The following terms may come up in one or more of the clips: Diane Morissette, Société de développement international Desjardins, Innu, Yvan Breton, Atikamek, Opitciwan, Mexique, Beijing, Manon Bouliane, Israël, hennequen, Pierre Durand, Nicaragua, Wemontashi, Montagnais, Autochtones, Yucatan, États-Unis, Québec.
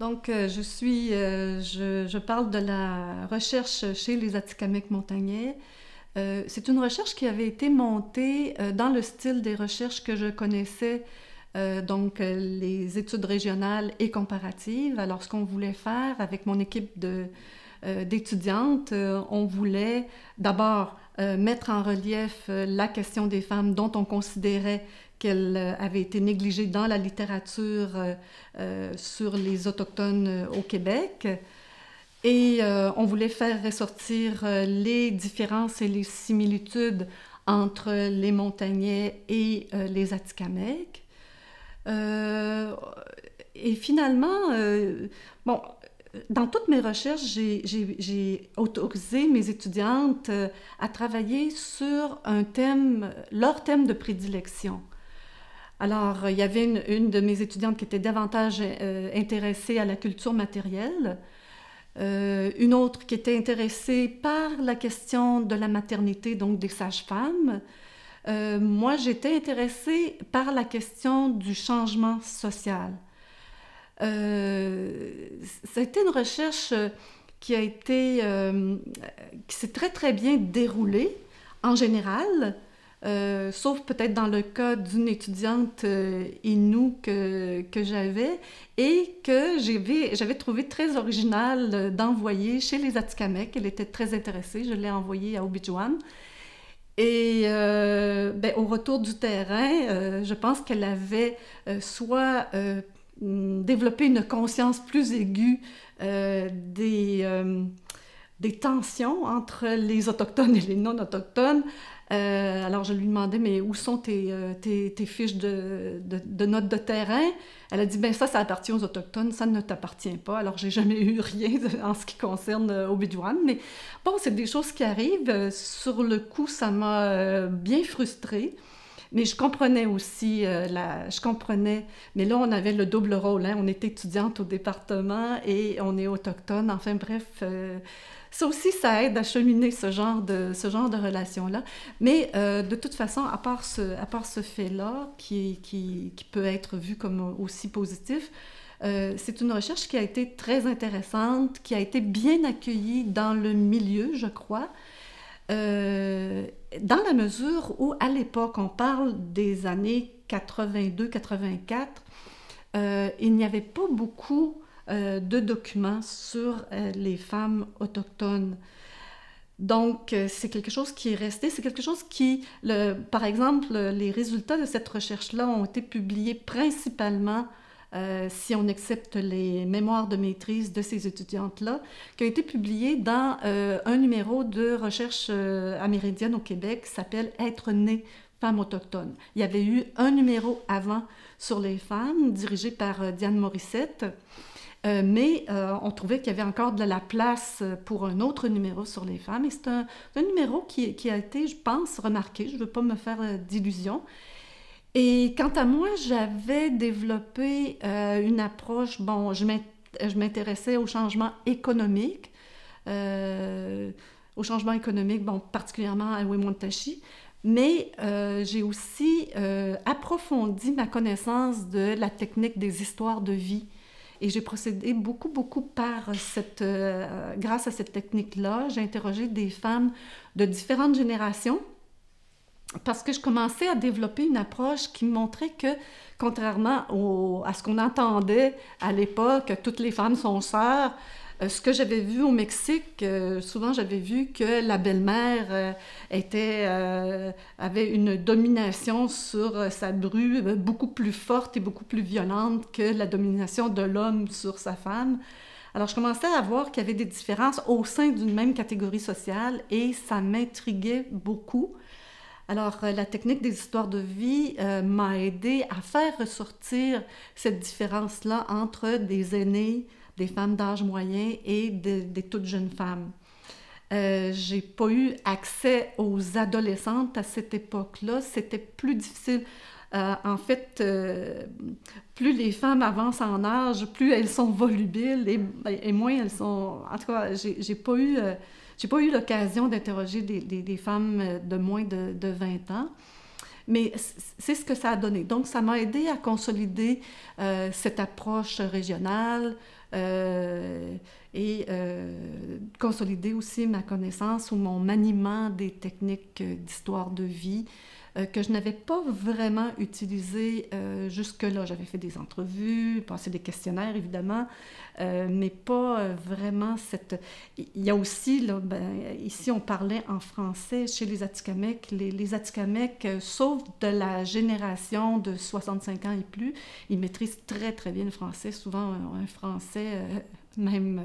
Donc, je parle de la recherche chez les Atikamek montagnais. C'est une recherche qui avait été montée dans le style des recherches que je connaissais, donc les études régionales et comparatives. Alors, ce qu'on voulait faire avec mon équipe d'étudiantes, on voulait d'abord mettre en relief la question des femmes dont on considérait qu'elles avaient été négligées dans la littérature sur les Autochtones au Québec. Et on voulait faire ressortir les différences et les similitudes entre les Montagnais et les Atikamek. Et finalement, bon, dans toutes mes recherches, j'ai autorisé mes étudiantes à travailler sur un thème, leur thème de prédilection. Alors, il y avait une de mes étudiantes qui était davantage intéressée à la culture matérielle, une autre qui était intéressée par la question de la maternité, donc des sages-femmes. Moi, j'étais intéressée par la question du changement social. C'était une recherche qui s'est très, très bien déroulée en général, sauf peut-être dans le cas d'une étudiante Innu que j'avais et que j'avais trouvé très originale d'envoyer chez les Atikamek. Elle était très intéressée, je l'ai envoyée à Opitciwan. Et ben, au retour du terrain, je pense qu'elle avait soit développer une conscience plus aiguë des tensions entre les Autochtones et les non-Autochtones. Alors, je lui demandais, mais où sont tes fiches de notes de terrain? Elle a dit, bien, ça appartient aux Autochtones, ça ne t'appartient pas. Alors, j'ai jamais eu rien en ce qui concerne Opitciwan. Mais bon, c'est des choses qui arrivent. Sur le coup, ça m'a bien frustrée. Mais je comprenais aussi, mais là on avait le double rôle, hein? On était étudiante au département et on est autochtone, enfin bref, ça aussi ça aide à cheminer ce genre de relations-là. Mais de toute façon, à part ce fait-là, qui peut être vu comme aussi positif, c'est une recherche qui a été très intéressante, qui a été bien accueillie dans le milieu, je crois, dans la mesure où, à l'époque, on parle des années 82-84, il n'y avait pas beaucoup de documents sur les femmes autochtones. Donc, c'est quelque chose qui est resté, c'est quelque chose qui, par exemple, les résultats de cette recherche-là ont été publiés principalement, si on accepte les mémoires de maîtrise de ces étudiantes-là, qui ont été publiées dans un numéro de recherche amérindienne au Québec qui s'appelle « Être née, femmes autochtones ». Il y avait eu un numéro avant sur les femmes, dirigé par Diane Morissette, mais on trouvait qu'il y avait encore de la place pour un autre numéro sur les femmes. Et c'est un numéro qui a été, je pense, remarqué, je ne veux pas me faire d'illusions. Et quant à moi, j'avais développé une approche, bon, je m'intéressais au changement économique, bon, particulièrement à Wemontashi, mais j'ai aussi approfondi ma connaissance de la technique des histoires de vie. Et j'ai procédé beaucoup par grâce à cette technique-là. J'ai interrogé des femmes de différentes générations, parce que je commençais à développer une approche qui montrait que, contrairement à ce qu'on entendait à l'époque, toutes les femmes sont sœurs, ce que j'avais vu au Mexique, souvent j'avais vu que la belle-mère avait une domination sur sa bru beaucoup plus forte et beaucoup plus violente que la domination de l'homme sur sa femme. Alors, je commençais à voir qu'il y avait des différences au sein d'une même catégorie sociale et ça m'intriguait beaucoup. Alors, la technique des histoires de vie m'a aidée à faire ressortir cette différence-là entre des aînés, des femmes d'âge moyen et des toutes jeunes femmes. J'ai pas eu accès aux adolescentes à cette époque-là. C'était plus difficile. En fait, plus les femmes avancent en âge, plus elles sont volubiles et moins elles sont... En tout cas, j'ai pas eu l'occasion d'interroger des femmes de moins de 20 ans. Mais c'est ce que ça a donné. Donc, ça m'a aidé à consolider cette approche régionale et consolider aussi ma connaissance ou mon maniement des techniques d'histoire de vie que je n'avais pas vraiment utilisées jusque-là. J'avais fait des entrevues, passé des questionnaires, évidemment, mais pas vraiment cette... Il y a aussi, là, ben, ici on parlait en français, chez les Atikamek, les Atikamek, sauf de la génération de 65 ans et plus, ils maîtrisent très très bien le français, souvent un français même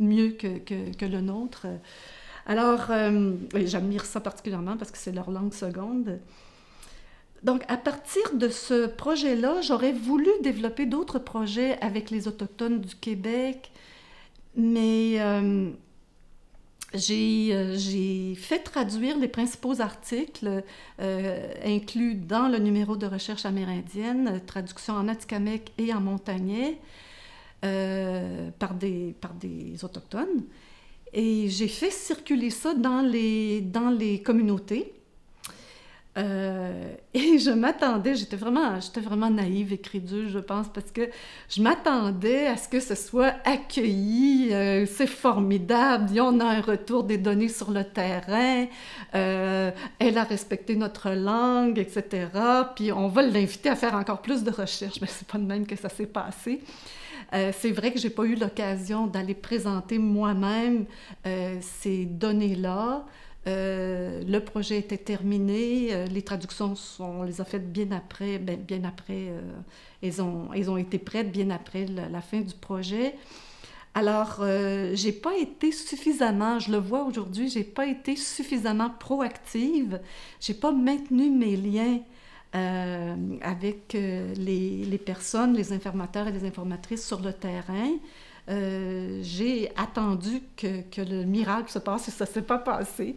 mieux que le nôtre. Alors, j'admire ça particulièrement parce que c'est leur langue seconde. Donc, à partir de ce projet-là, j'aurais voulu développer d'autres projets avec les Autochtones du Québec, mais j'ai fait traduire les principaux articles inclus dans le numéro de recherche amérindienne, traduction en Atikamek et en Montagnais, par des Autochtones. Et j'ai fait circuler ça dans les communautés. Et je m'attendais, j'étais vraiment naïve et crédule, je pense, parce que je m'attendais à ce que ce soit accueilli, c'est formidable, et on a un retour des données sur le terrain, elle a respecté notre langue, etc. Puis on va l'inviter à faire encore plus de recherches, mais c'est pas de même que ça s'est passé. C'est vrai que j'ai pas eu l'occasion d'aller présenter moi-même ces données-là. Le projet était terminé, les traductions, on les a faites bien après, elles ont été prêtes bien après la fin du projet. Alors, j'ai pas été suffisamment, je le vois aujourd'hui, j'ai pas été suffisamment proactive, j'ai pas maintenu mes liens avec les personnes, les informateurs et les informatrices sur le terrain. J'ai attendu que le miracle se passe et ça ne s'est pas passé.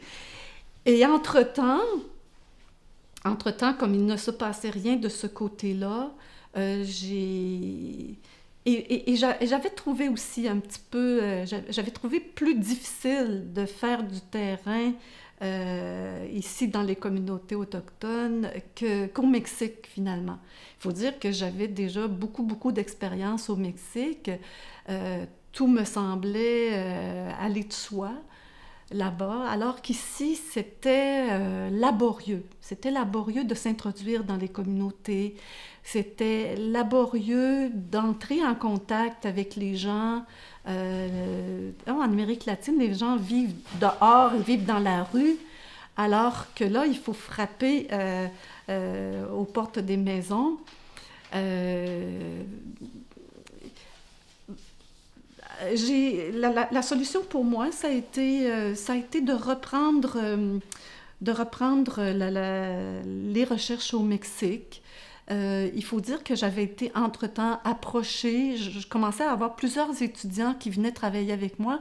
Et entre-temps, comme il ne se passait rien de ce côté-là, j'avais trouvé aussi un petit peu... j'avais trouvé plus difficile de faire du terrain ici dans les communautés autochtones qu'au Mexique, finalement. Il faut dire que j'avais déjà beaucoup d'expérience au Mexique. Tout me semblait aller de soi là-bas, alors qu'ici, c'était laborieux. C'était laborieux de s'introduire dans les communautés. C'était laborieux d'entrer en contact avec les gens. En Amérique latine, les gens vivent dehors, ils vivent dans la rue, alors que là, il faut frapper aux portes des maisons. La solution pour moi, ça a été de reprendre les recherches au Mexique. Il faut dire que j'avais été entre-temps approchée, je commençais à avoir plusieurs étudiants qui venaient travailler avec moi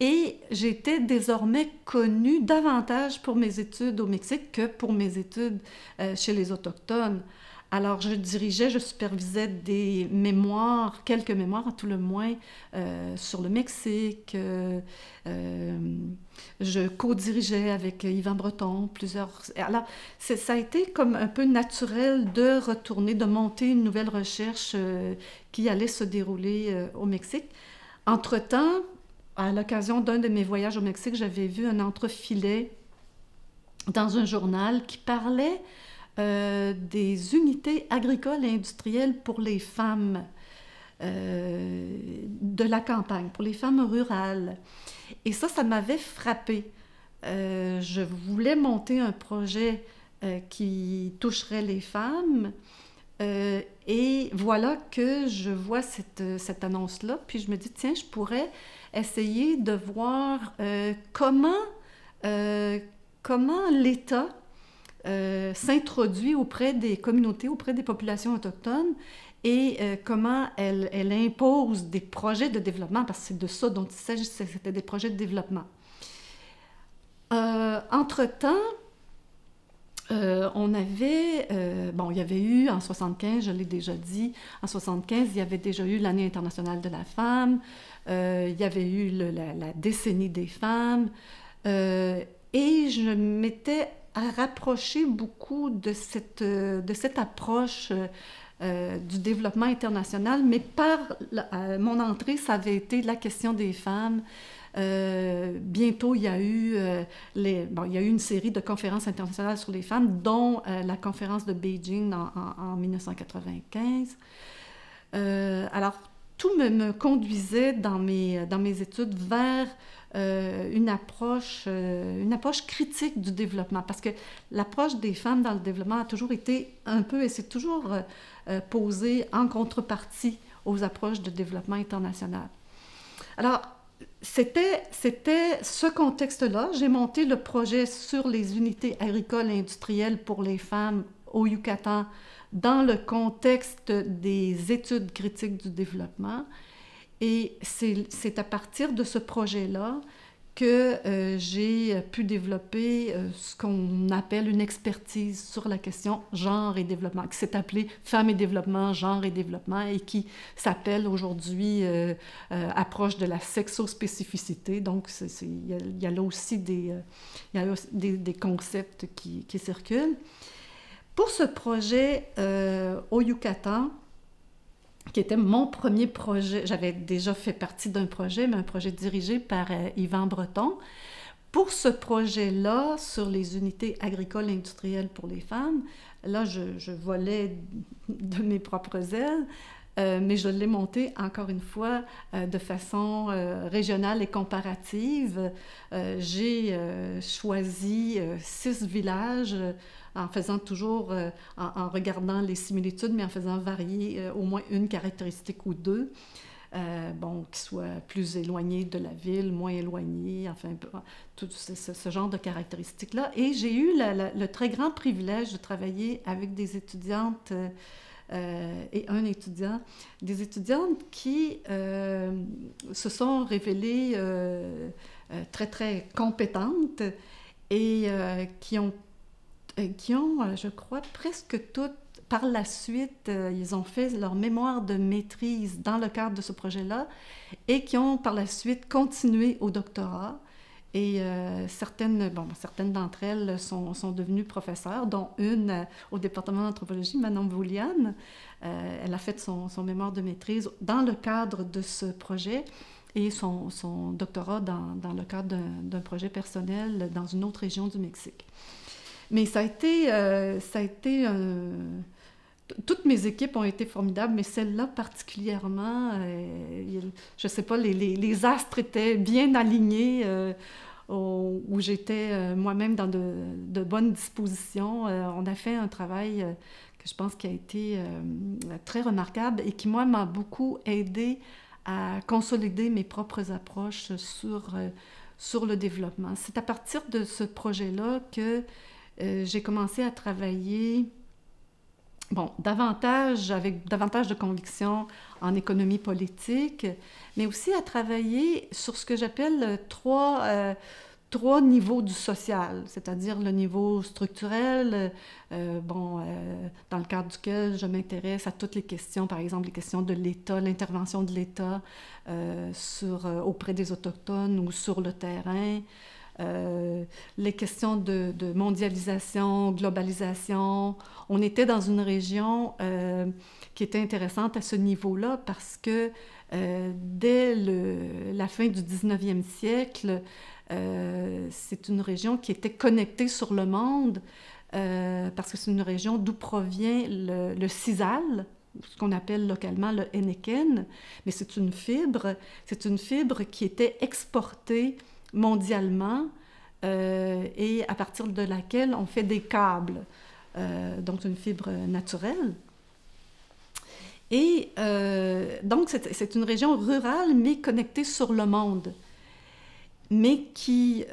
et j'étais désormais connue davantage pour mes études au Mexique que pour mes études chez les Autochtones. Alors je supervisais des mémoires, quelques mémoires à tout le moins, sur le Mexique. Je co-dirigeais avec Yvan Breton plusieurs... Alors ça a été comme un peu naturel de retourner, de monter une nouvelle recherche qui allait se dérouler au Mexique. Entre-temps, à l'occasion d'un de mes voyages au Mexique, j'avais vu un entrefilet dans un journal qui parlait... des unités agricoles et industrielles pour les femmes de la campagne, pour les femmes rurales. Et ça m'avait frappée. Je voulais monter un projet qui toucherait les femmes et voilà que je vois cette annonce-là, puis je me dis, tiens, je pourrais essayer de voir comment l'État s'introduit auprès des communautés, auprès des populations autochtones et comment elle impose des projets de développement, parce que c'est de ça dont il s'agissait, c'était des projets de développement. Entre-temps, on avait, bon, il y avait eu en 75, je l'ai déjà dit, en 75, il y avait déjà eu l'année internationale de la femme, il y avait eu la décennie des femmes, et je m'étais rapprochée beaucoup de cette approche du développement international, mais par mon entrée, ça avait été la question des femmes. Bientôt, il y a eu il y a eu une série de conférences internationales sur les femmes, dont la conférence de Beijing en 1995. Alors, tout me conduisait dans mes études vers une approche critique du développement, parce que l'approche des femmes dans le développement a toujours été un peu, et c'est toujours posée en contrepartie aux approches de développement international. Alors, c'était ce contexte-là. J'ai monté le projet sur les unités agricoles et industrielles pour les femmes au Yucatan dans le contexte des études critiques du développement. Et c'est à partir de ce projet-là que j'ai pu développer ce qu'on appelle une expertise sur la question genre et développement, qui s'est appelée Femmes et développement, genre et développement, et qui s'appelle aujourd'hui approche de la sexospécificité. Donc, il y a là aussi des concepts qui circulent. Pour ce projet au Yucatan, qui était mon premier projet, j'avais déjà fait partie d'un projet, mais un projet dirigé par Yvan Breton. Pour ce projet-là, sur les unités agricoles et industrielles pour les femmes, là, je volais de mes propres ailes, mais je l'ai monté, encore une fois, de façon régionale et comparative. J'ai choisi 6 villages, en faisant toujours, en regardant les similitudes, mais en faisant varier au moins une caractéristique ou deux, bon, qui soit plus éloignée de la ville, moins éloignée, enfin, tout ce genre de caractéristiques-là. Et j'ai eu le très grand privilège de travailler avec des étudiantes et un étudiant, des étudiantes qui se sont révélées très, très compétentes et qui ont, je crois, presque toutes, par la suite, ils ont fait leur mémoire de maîtrise dans le cadre de ce projet-là et qui ont, par la suite, continué au doctorat. Et certaines d'entre elles sont devenues professeurs, dont une au département d'anthropologie, Manon Bouliane. Elle a fait son mémoire de maîtrise dans le cadre de ce projet et son doctorat dans le cadre d'un projet personnel dans une autre région du Mexique. Mais ça a été toutes mes équipes ont été formidables, mais celle-là particulièrement, je ne sais pas, les astres étaient bien alignés, où j'étais moi-même dans de bonnes dispositions. On a fait un travail que je pense qui a été très remarquable et qui, moi, m'a beaucoup aidée à consolider mes propres approches sur le développement. C'est à partir de ce projet-là que j'ai commencé à travailler, bon, davantage, avec davantage de conviction en économie politique, mais aussi à travailler sur ce que j'appelle trois niveaux du social, c'est-à-dire le niveau structurel, dans le cadre duquel je m'intéresse à toutes les questions, par exemple les questions de l'État, l'intervention de l'État auprès des Autochtones ou sur le terrain. Les questions de mondialisation, globalisation. On était dans une région qui était intéressante à ce niveau-là parce que dès la fin du 19e siècle, c'est une région qui était connectée sur le monde parce que c'est une région d'où provient le sisal, ce qu'on appelle localement le hennequen, mais c'est une fibre qui était exportée mondialement et à partir de laquelle on fait des câbles, donc une fibre naturelle. Et donc c'est une région rurale mais connectée sur le monde. mais qui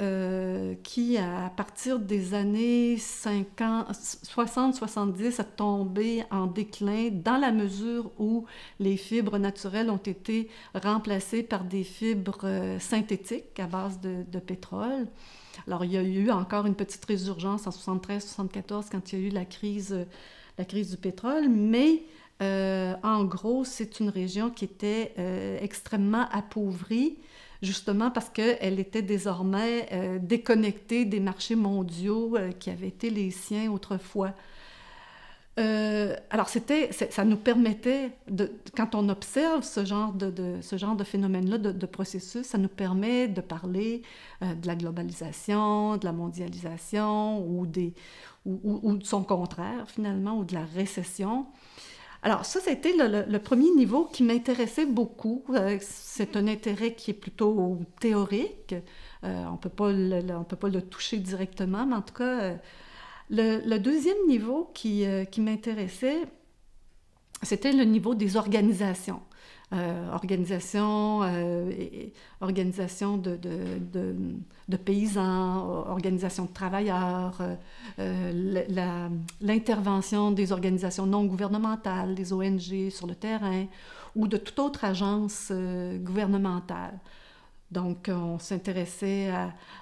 à partir des années 60-70, a tombé en déclin dans la mesure où les fibres naturelles ont été remplacées par des fibres synthétiques à base de pétrole. Alors, il y a eu encore une petite résurgence en 73-74 quand il y a eu la crise du pétrole, mais en gros, c'est une région qui était extrêmement appauvrie, justement parce qu'elle était désormais déconnectée des marchés mondiaux qui avaient été les siens autrefois. Alors, ça nous permettait, quand on observe ce genre de phénomène-là, de processus, ça nous permet de parler de la globalisation, de la mondialisation ou de son contraire, finalement, ou de la récession. Alors ça a été le premier niveau qui m'intéressait beaucoup. C'est un intérêt qui est plutôt théorique. On ne peut pas le toucher directement, mais en tout cas, le deuxième niveau qui m'intéressait, c'était le niveau des organisations. Organisations de paysans, organisations de travailleurs, l'intervention des organisations non gouvernementales, des ONG sur le terrain ou de toute autre agence gouvernementale. Donc, on s'intéressait,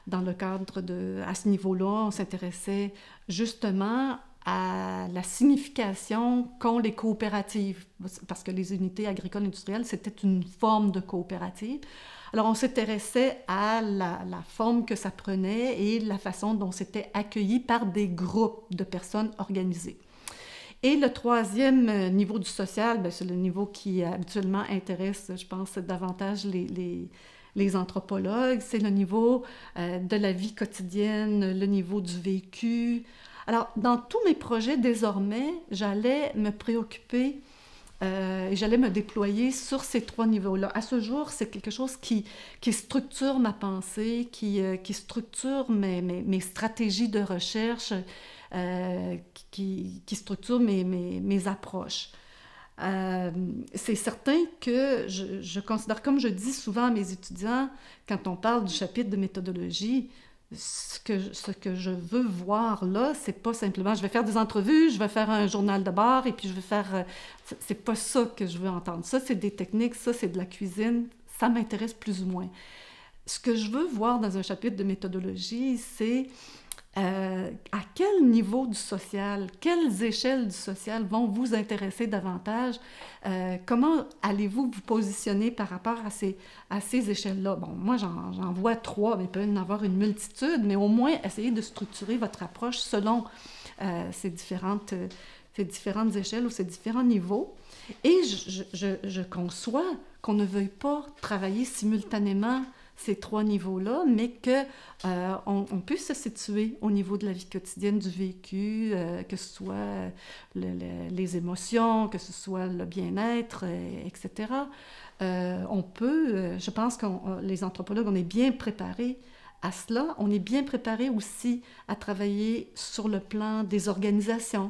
dans le cadre à ce niveau-là, on s'intéressait justement à la signification qu'ont les coopératives, parce que les unités agricoles industrielles, c'était une forme de coopérative. Alors, on s'intéressait à la forme que ça prenait et la façon dont c'était accueilli par des groupes de personnes organisées. Et le troisième niveau du social, c'est le niveau qui habituellement intéresse, je pense, davantage les anthropologues, c'est le niveau de la vie quotidienne, le niveau du vécu. Alors, dans tous mes projets, désormais, j'allais me préoccuper et j'allais me déployer sur ces trois niveaux-là. À ce jour, c'est quelque chose qui structure ma pensée, qui structure mes stratégies de recherche, qui structure mes approches. C'est certain que je considère, comme je dis souvent à mes étudiants, quand on parle du chapitre de méthodologie, ce que je veux voir là, c'est pas simplement je vais faire des entrevues, je vais faire un journal de bord et puis je vais faire... C'est pas ça que je veux entendre. Ça, c'est des techniques, ça, c'est de la cuisine. Ça m'intéresse plus ou moins. Ce que je veux voir dans un chapitre de méthodologie, c'est à quel niveau du social, quelles échelles du social vont vous intéresser davantage? Comment allez-vous vous positionner par rapport à ces échelles-là? Bon, moi, j'en vois trois, mais il peut y en avoir une multitude, mais au moins, essayez de structurer votre approche selon ces différentes échelles ou ces différents niveaux. Et je conçois qu'on ne veuille pas travailler simultanément ces trois niveaux-là, mais qu'on puisse se situer au niveau de la vie quotidienne, du vécu, que ce soit les émotions, que ce soit le bien-être, etc. Je pense que les anthropologues, on est bien préparés à cela. On est bien préparés aussi à travailler sur le plan des organisations.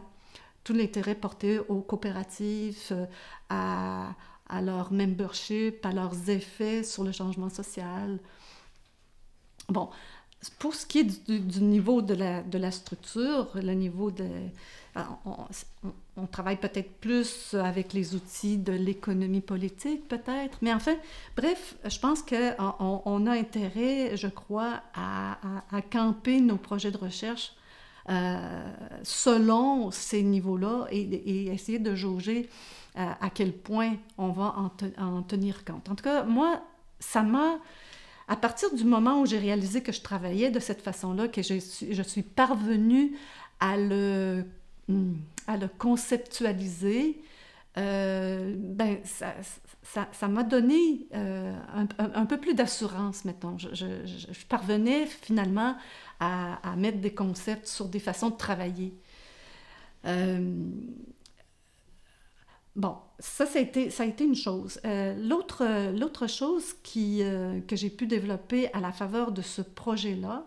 Tout l'intérêt porté aux coopératives, à leur membership, à leurs effets sur le changement social. Bon, pour ce qui est du niveau de la structure, le niveau de... On travaille peut-être plus avec les outils de l'économie politique, peut-être, mais enfin, bref, je pense qu'on a intérêt, je crois, à camper nos projets de recherche selon ces niveaux-là et essayer de jauger à quel point on va en tenir compte. En tout cas, moi, à partir du moment où j'ai réalisé que je travaillais de cette façon-là, que je suis parvenue à le conceptualiser, ça m'a donné un peu plus d'assurance, mettons. Je parvenais finalement à mettre des concepts sur des façons de travailler. Bon, ça a été une chose. L'autre chose que j'ai pu développer à la faveur de ce projet-là,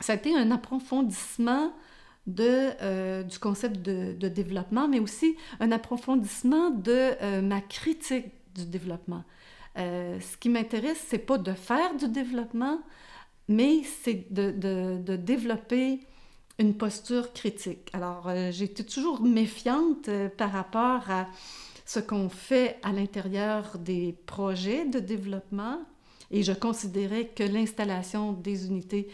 ça a été un approfondissement du concept de développement, mais aussi un approfondissement de ma critique du développement. Ce qui m'intéresse, c'est pas de faire du développement, mais c'est de développer une posture critique. Alors, j'étais toujours méfiante par rapport à ce qu'on fait à l'intérieur des projets de développement, et je considérais que l'installation des unités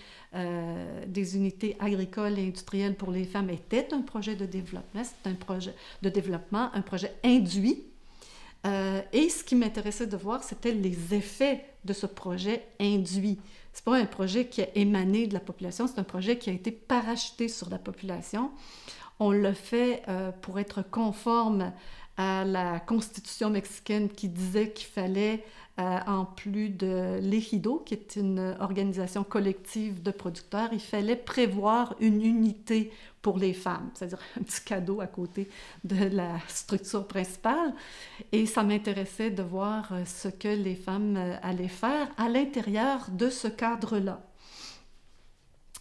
agricoles et industrielles pour les femmes était un projet de développement. C'est un projet de développement, un projet induit. Et ce qui m'intéressait de voir, c'était les effets de ce projet induit. Ce n'est pas un projet qui a émané de la population, c'est un projet qui a été parachuté sur la population. On le fait pour être conforme à la Constitution mexicaine qui disait qu'il fallait, en plus de l'Ejido, qui est une organisation collective de producteurs, il fallait prévoir une unité pour les femmes, c'est-à-dire un petit cadeau à côté de la structure principale. Et ça m'intéressait de voir ce que les femmes allaient faire à l'intérieur de ce cadre-là.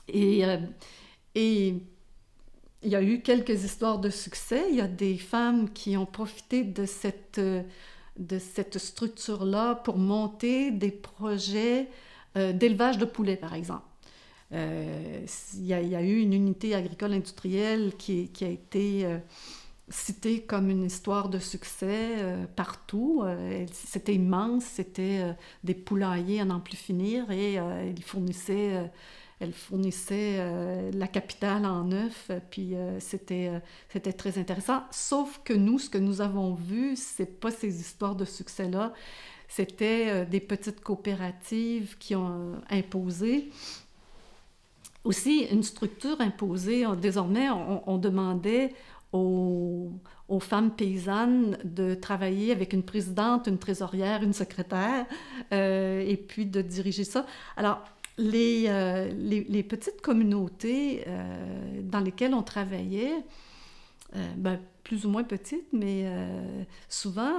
Et il y a eu quelques histoires de succès. Il y a des femmes qui ont profité de cette structure-là pour monter des projets d'élevage de poulets, par exemple. Il y a eu une unité agricole industrielle qui a été citée comme une histoire de succès partout. C'était immense, c'était des poulaillers à n'en plus finir, et ils fournissaient... Elle fournissait la capitale en œufs, puis c'était très intéressant. Sauf que nous, ce que nous avons vu, c'est pas ces histoires de succès-là. C'était des petites coopératives qui ont imposé. Aussi, une structure imposée. Désormais, on demandait aux femmes paysannes de travailler avec une présidente, une trésorière, une secrétaire, et puis de diriger ça. Alors... Les petites communautés dans lesquelles on travaillait, ben, plus ou moins petites, mais souvent,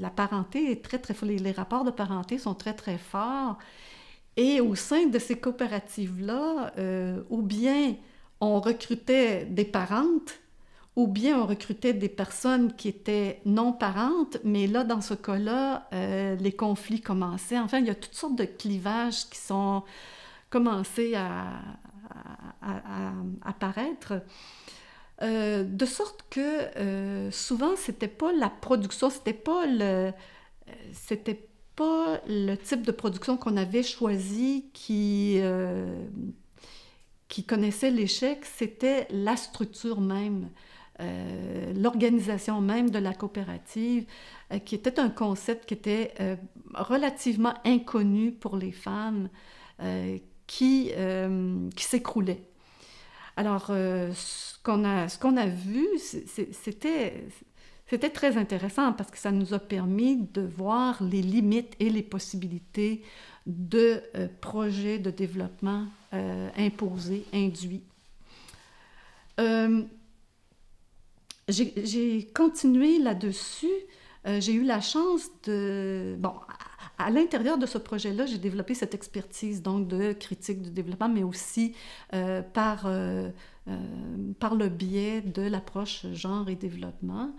la parenté est très, très forte. Les rapports de parenté sont très, très forts. Et au sein de ces coopératives-là, ou bien on recrutait des parentes, ou bien on recrutait des personnes qui étaient non-parentes, mais là, dans ce cas-là, les conflits commençaient. Enfin, il y a toutes sortes de clivages qui sont commencés à apparaître. De sorte que souvent, c'était pas la production, c'était pas le type de production qu'on avait choisi qui connaissait l'échec, c'était la structure même. L'organisation même de la coopérative, qui était un concept qui était relativement inconnu pour les femmes, qui s'écroulait. Alors, ce qu'on a vu, c'était très intéressant parce que ça nous a permis de voir les limites et les possibilités de projets de développement imposés, induits. J'ai continué là-dessus. J'ai eu la chance de... Bon, à l'intérieur de ce projet-là, j'ai développé cette expertise donc de critique du développement, mais aussi par le biais de l'approche genre et développement.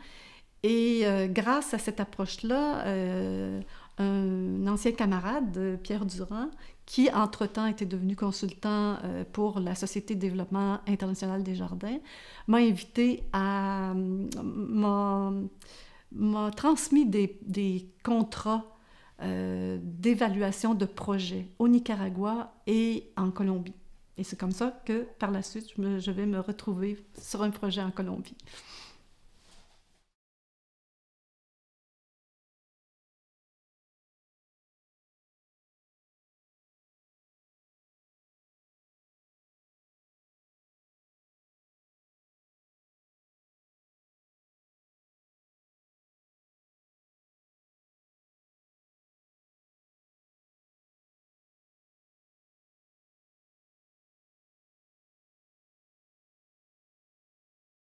Et grâce à cette approche-là, un ancien camarade, Pierre Durand, qui entre-temps était devenu consultant pour la Société de développement international Desjardins, m'a invité à... m'a transmis des contrats d'évaluation de projets au Nicaragua et en Colombie. Et c'est comme ça que, par la suite, je vais me retrouver sur un projet en Colombie.